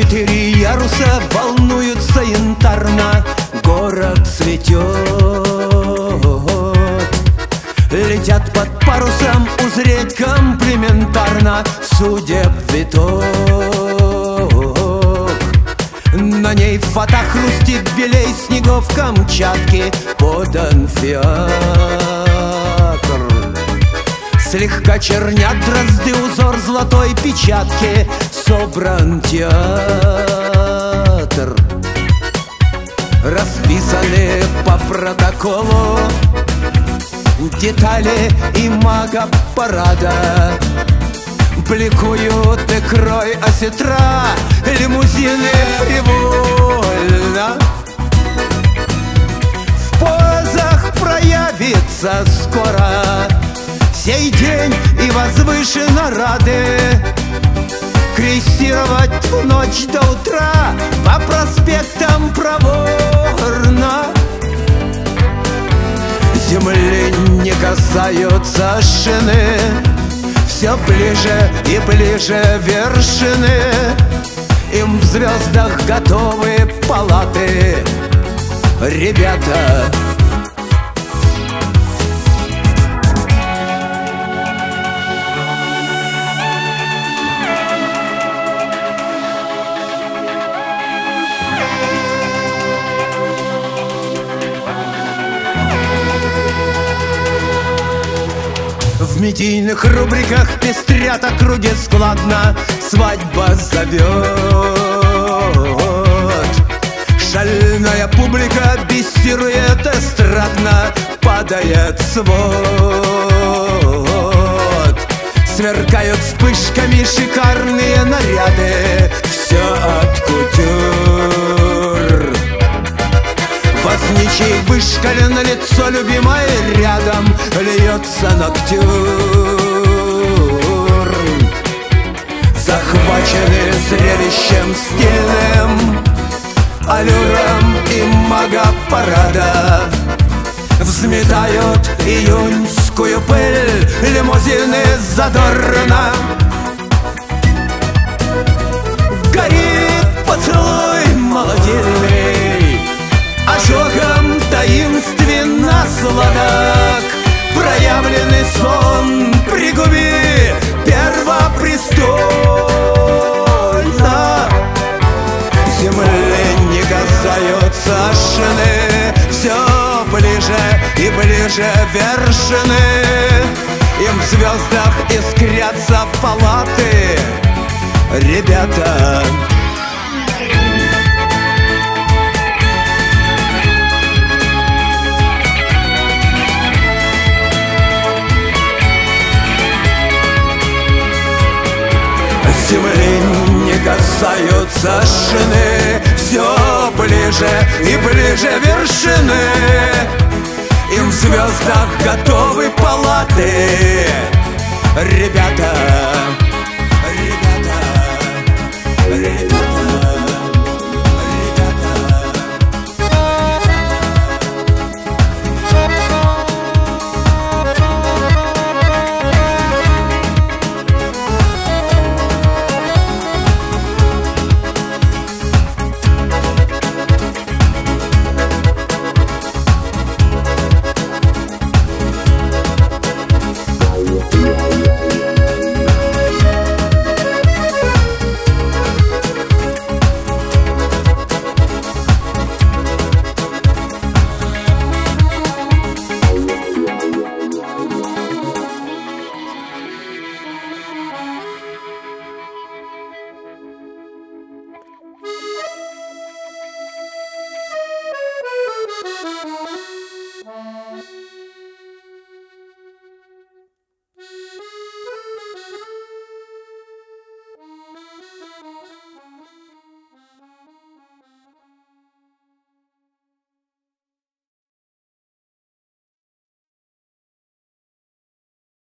Четыре яруса волнуются янтарно, город цветет. Летят под парусом узреть комплиментарно судеб виток. На ней фата хрустит белей снегов Камчатки, подан фиакр. Слегка чернят дрозды узор золотой печатки, собран театр. Расписаны по протоколу детали и мага парада. Бликуют икрой осетра лимузины фривольно. В позах проявится скоро сей день и возвышенно рады крейсировать в ночь до утра по проспектам проворно. Земли не касаются шины, все ближе и ближе вершины. Им в звездах готовы палаты, ребята. В медийных рубриках пестрят округи складно, свадьба зовет. Шальная публика бессирует эстрадно, падает свод. Сверкают вспышками шикарные наряды, все от кутюр. Возничий вышкален, лицо любимое рядом, льется ноктюр. Захвачены зрелищем стильным, аллюром и магапарада. Взметают июньскую пыль лимузины задорно. Горит поцелуй молодильный, ожогом таинственно сладок. Проявленный сон пригуби первопрестольно. Земли не касаются шины, все ближе и ближе вершины. Им в звездах искрятся палаты, ребята. Земли не касаются шины, все ближе и ближе вершины. Им в звездах готовы палаты, ребята.